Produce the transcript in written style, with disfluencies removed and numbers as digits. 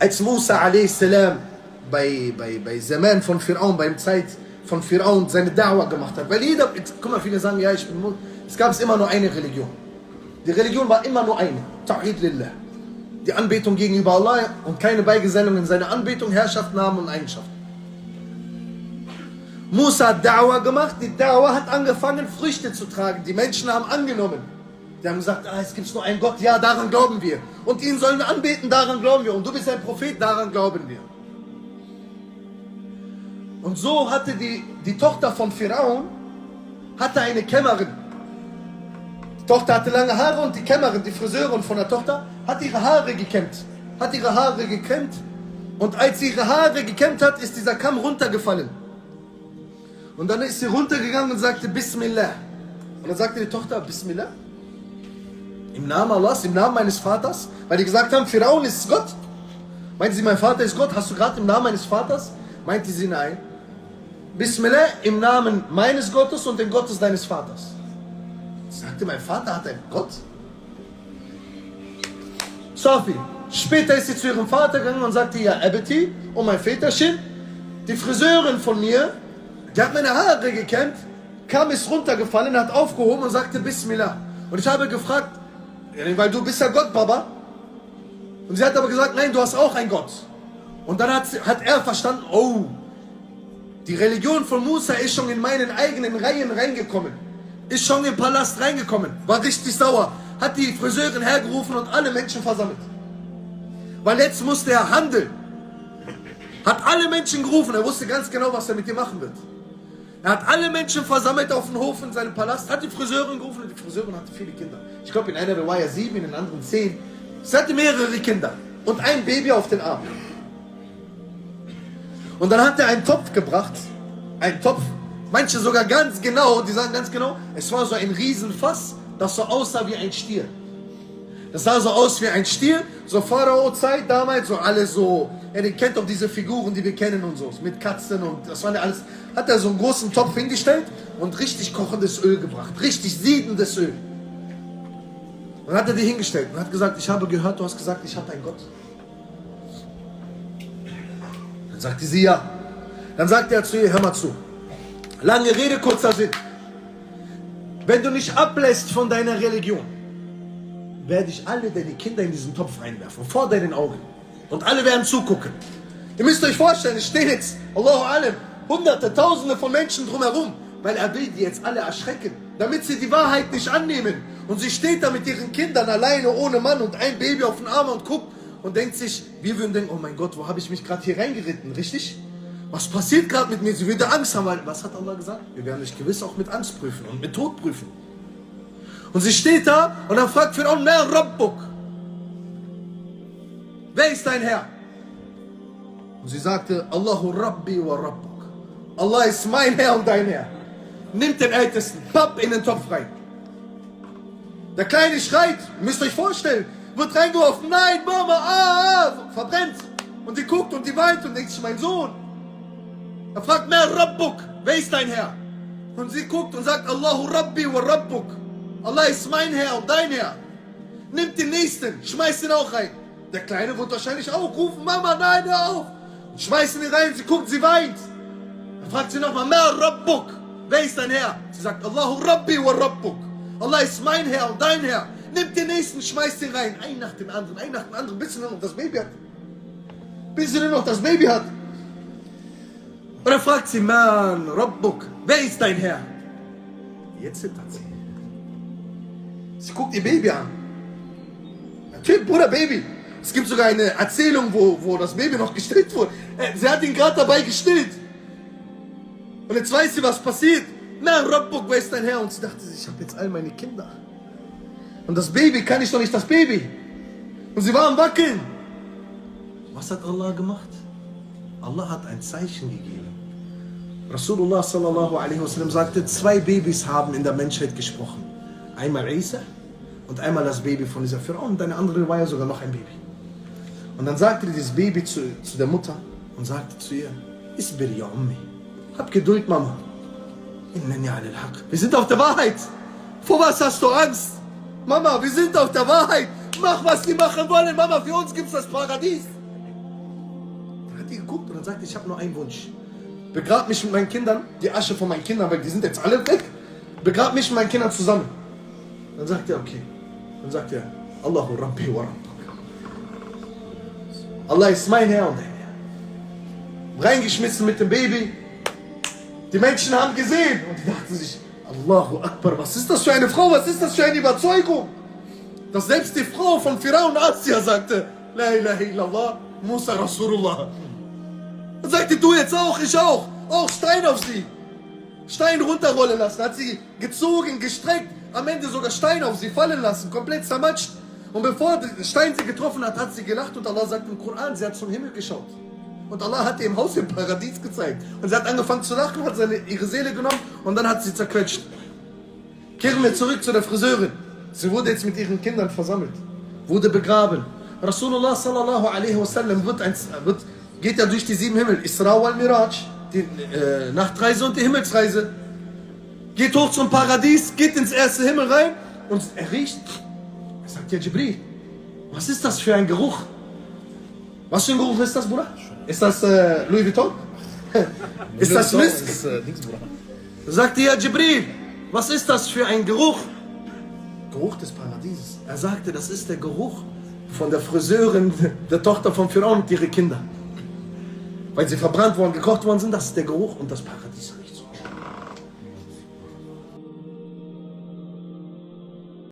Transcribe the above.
Als Musa a.s. bei Zaman von Firaun, beim Zeit von Firaun seine Da'wah gemacht hat. Weil jeder, guck mal, viele sagen, ja, ich bin Muslima. Es gab immer nur eine Religion. Die Religion war immer nur eine. Tauhid lillah. Die Anbetung gegenüber Allah und keine Beigesellung in seiner Anbetung, Herrschaft, Namen und Eigenschaft. Musa hat Da'wah gemacht, die Da'wah hat angefangen, Früchte zu tragen. Die Menschen haben angenommen. Die haben gesagt, ah, es gibt nur einen Gott, ja, daran glauben wir. Und ihn sollen wir anbeten, daran glauben wir. Und du bist ein Prophet, daran glauben wir. Und so hatte die Tochter von Firaun hatte eine Kämmerin. Die Tochter hatte lange Haare und die Kämmerin, die Friseurin von der Tochter, hat ihre Haare gekämmt. Hat ihre Haare gekämmt. Und als sie ihre Haare gekämmt hat, ist dieser Kamm runtergefallen. Und dann ist sie runtergegangen und sagte, Bismillah. Und dann sagte die Tochter, Bismillah. Im Namen Allahs, im Namen meines Vaters. Weil die gesagt haben, Firaun ist Gott. Meinte sie, mein Vater ist Gott. Hast du gerade im Namen meines Vaters? Meinte sie, nein. Bismillah, im Namen meines Gottes und dem Gottes deines Vaters. Sie sagte, mein Vater hat einen Gott. Safi. Später ist sie zu ihrem Vater gegangen und sagte, ja, Abeti, und mein Väterchen, die Friseurin von mir, die hat meine Haare gekämmt, kam, ist runtergefallen, hat aufgehoben und sagte, Bismillah. Und ich habe gefragt, weil du bist ja Gott, Baba. Und sie hat aber gesagt, nein, du hast auch einen Gott. Und dann hat er verstanden, oh, die Religion von Musa ist schon in meinen eigenen Reihen reingekommen. Ist schon im Palast reingekommen. War richtig sauer. Hat die Friseurin hergerufen und alle Menschen versammelt. Weil jetzt musste er handeln. Hat alle Menschen gerufen. Er wusste ganz genau, was er mit dir machen wird. Er hat alle Menschen versammelt auf dem Hof in seinem Palast, hat die Friseurin gerufen und die Friseurin hatte viele Kinder. Ich glaube, in einer war ja 7, in den anderen 10. Sie hatte mehrere Kinder und ein Baby auf den Arm. Und dann hat er einen Topf gebracht, einen Topf, manche sogar ganz genau, die sagen ganz genau, es war so ein Riesenfass, das so aussah wie ein Stier. Das sah so aus wie ein Stier, so Pharao-Zeit damals, so alles so. Ja, ihr kennt doch diese Figuren, die wir kennen und so, mit Katzen und das war ja alles. Hat er so einen großen Topf hingestellt und richtig kochendes Öl gebracht, richtig siedendes Öl. Und hat er die hingestellt und hat gesagt, ich habe gehört, du hast gesagt, ich habe einen Gott. Dann sagte sie ja. Dann sagte er zu ihr, hör mal zu. Lange Rede, kurzer Sinn. Wenn du nicht ablässt von deiner Religion, werde ich alle deine Kinder in diesen Topf reinwerfen, vor deinen Augen. Und alle werden zugucken. Ihr müsst euch vorstellen, es stehen jetzt, Allahu Alam, Hunderte, Tausende von Menschen drumherum, weil er will die jetzt alle erschrecken, damit sie die Wahrheit nicht annehmen. Und sie steht da mit ihren Kindern alleine, ohne Mann und ein Baby auf den Arm und guckt und denkt sich, wir würden denken, oh mein Gott, wo habe ich mich gerade hier reingeritten, richtig? Was passiert gerade mit mir? Sie würde Angst haben, weil, was hat Allah gesagt? Wir werden dich gewiss auch mit Angst prüfen und mit Tod prüfen. Und sie steht da und dann fragt Firaun, wer Rabbuk? Wer ist dein Herr? Und sie sagte, Allahu Rabbi wa Rabbuk. Allah ist mein Herr und dein Herr. Nimmt den Ältesten, papp in den Topf rein. Der Kleine schreit, müsst euch vorstellen, wird reingeworfen, nein, Mama, verbrennt. Und die guckt und die weint und denkt sich, mein Sohn. Er fragt, mehr Rabbuk, wer ist dein Herr? Und sie guckt und sagt, Allahu Rabbi wa Rabbuk. Allah ist mein Herr und dein Herr. Nimmt den Nächsten, schmeißt ihn auch rein. Der Kleine wird wahrscheinlich auch rufen, Mama, nein, hör auf. Und schmeißen ihn rein, sie guckt, sie weint. Dann fragt sie nochmal, Mer Rabbuk, wer ist dein Herr? Sie sagt, Allahu Rabbi wa Rabbuk. Allah ist mein Herr und dein Herr. Nimmt den Nächsten, schmeißt ihn rein. Ein nach dem anderen, ein nach dem anderen, bis sie nur noch das Baby hat. Bis sie nur noch das Baby hat. Und dann fragt sie, Man Rabbuk, wer ist dein Herr? Jetzt zittert sie. Sie guckt ihr Baby an. Natürlich, Bruder, Baby. Es gibt sogar eine Erzählung, wo das Baby noch gestillt wurde. Sie hat ihn gerade dabei gestillt. Und jetzt weiß sie, was passiert. Na, Rabbuk, wer ist dein Herr? Und sie dachte, ich habe jetzt all meine Kinder. Und das Baby, kann ich doch nicht das Baby. Und sie war am Wackeln. Was hat Allah gemacht? Allah hat ein Zeichen gegeben. Rasulullah sallallahu alaihi wasallam sagte, zwei Babys haben in der Menschheit gesprochen. Einmal Isa und einmal das Baby von dieser Firaun. Und eine andere war ja sogar noch ein Baby. Und dann sagte dieses Baby zu der Mutter und sagte zu ihr, Isbir ya Ummi, hab Geduld, Mama. Wir sind auf der Wahrheit. Vor was hast du Angst? Mama, wir sind auf der Wahrheit. Mach, was die machen wollen, Mama. Für uns gibt es das Paradies. die geguckt und dann sagt, ich habe nur einen Wunsch. Begrab mich mit meinen Kindern, die Asche von meinen Kindern, weil die sind jetzt alle weg. Begrab mich mit meinen Kindern zusammen. Dann sagt er, okay. Dann sagt er, Allahu Rabbi wa Rabbuk. Allah ist mein Herr und dein Herr. Reingeschmissen mit dem Baby. Die Menschen haben gesehen und die dachten sich, Allahu Akbar, was ist das für eine Frau, was ist das für eine Überzeugung? Dass selbst die Frau von Firaun Asya sagte, La ilaha illallah, Musa Rasulullah. Dann sagte, du jetzt auch, ich auch. Auch Stein auf sie. Stein runterrollen lassen. Hat sie gezogen, gestreckt. Am Ende sogar Stein auf sie fallen lassen. Komplett zermatscht. Und bevor der Stein sie getroffen hat, hat sie gelacht. Und Allah sagt im Koran, sie hat zum Himmel geschaut. Und Allah hat ihr im Haus im Paradies gezeigt. Und sie hat angefangen zu lachen, hat ihre Seele genommen. Und dann hat sie zerquetscht. Kehren wir zurück zu der Friseurin. Sie wurde jetzt mit ihren Kindern versammelt. Wurde begraben. Rasulullah sallallahu alaihi wasallam geht ja durch die 7 Himmel. Isra wal Miraj, die Nachtreise und die Himmelsreise. Geht hoch zum Paradies, geht ins erste Himmel rein und er riecht. Er sagt, ja Jibril, was ist das für ein Geruch? Was für ein Geruch ist das, Bruder? Ist das Louis Vuitton? Ist das Mist? Er sagt, ja Jibril, was ist das für ein Geruch? Geruch des Paradieses. Er sagte, das ist der Geruch von der Friseurin, der Tochter von Firaun und ihre Kinder. Weil sie verbrannt worden, gekocht worden sind, das ist der Geruch und das Paradies.